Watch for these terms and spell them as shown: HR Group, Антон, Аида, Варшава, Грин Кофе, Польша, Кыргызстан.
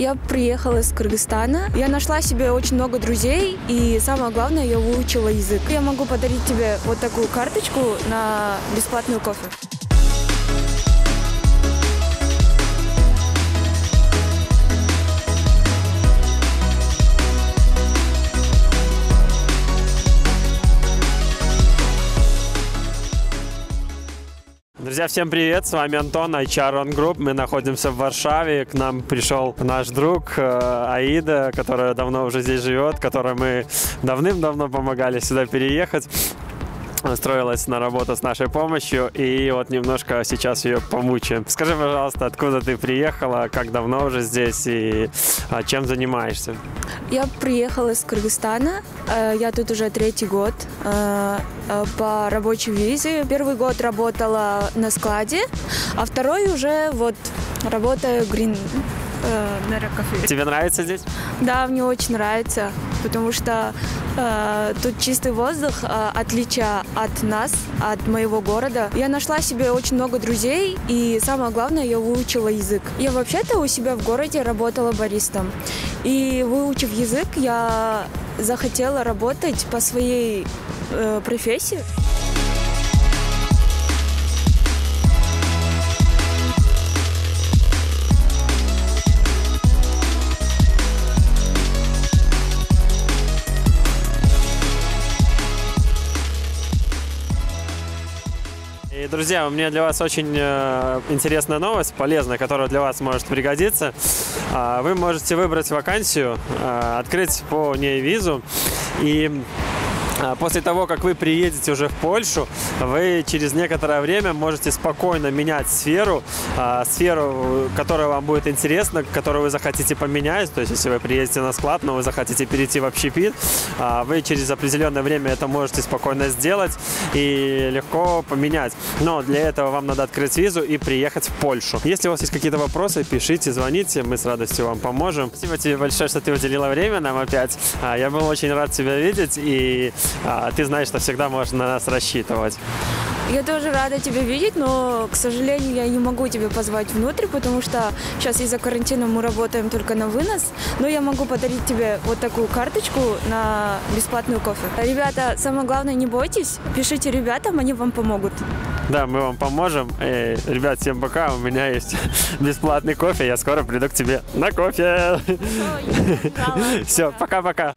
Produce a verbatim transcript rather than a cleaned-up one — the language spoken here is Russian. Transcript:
Я приехала из Кыргызстана. Я нашла себе очень много друзей, и самое главное, я выучила язык. Я могу подарить тебе вот такую карточку на бесплатную кофе. Друзья, всем привет! С вами Антон, эйч ар Group. Мы находимся в Варшаве. К нам пришел наш друг Аида, которая давно уже здесь живет, которой мы давным-давно помогали сюда переехать. Устроилась на работу с нашей помощью, и вот немножко сейчас ее помучаем. Скажи, пожалуйста, откуда ты приехала, как давно уже здесь и чем занимаешься? Я приехала из Кыргызстана, я тут уже третий год по рабочей визе. Первый год работала на складе, а второй уже вот работаю в Грин Кофе. Тебе нравится здесь? Да, мне очень нравится, потому что э, тут чистый воздух, э, отличие от нас, от моего города. Я нашла себе очень много друзей, и самое главное, я выучила язык. Я вообще-то у себя в городе работала баристом, и выучив язык, я захотела работать по своей э, профессии. И, друзья, у меня для вас очень э, интересная новость, полезная, которая для вас может пригодиться. Э, вы можете выбрать вакансию, э, открыть по ней визу, и э, после того, как вы приедете уже в Польшу, вы через некоторое время можете спокойно менять сферу, э, сферу, которая вам будет интересна, которую вы захотите поменять. То есть, если вы приедете на склад, но вы захотите перейти в общепит, э, вы через определенное время это можете спокойно сделать и легко поменять. Но для этого вам надо открыть визу и приехать в Польшу. Если у вас есть какие-то вопросы, пишите, звоните, мы с радостью вам поможем. Спасибо тебе большое, что ты уделила время нам опять. Я был очень рад тебя видеть, и ты знаешь, что всегда можно на нас рассчитывать. Я тоже рада тебя видеть, но, к сожалению, я не могу тебя позвать внутрь, потому что сейчас из-за карантина мы работаем только на вынос, но я могу подарить тебе вот такую карточку на бесплатную кофе. Ребята, самое главное, не бойтесь, пишите ребятам, они вам помогут. Да, мы вам поможем. Эй, ребят, всем пока, у меня есть бесплатный кофе, я скоро приду к тебе на кофе. Все, пока-пока.